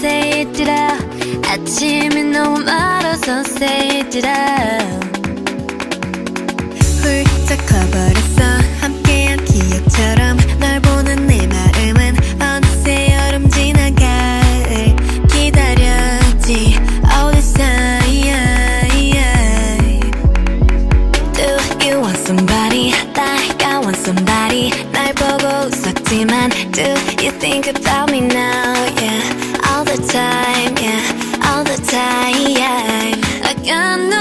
Say it out. 아침이 너무 멀어서 say it out. 훌쩍 커버렸어 함께한 기억처럼 널 보는 내 마음은 어느새 여름 지나 가을 기다렸지 all this time. Do you want somebody like I want somebody? 날 보고 웃었지만 do you think about me now? Yeah. All the time, yeah, all the time, yeah. I got no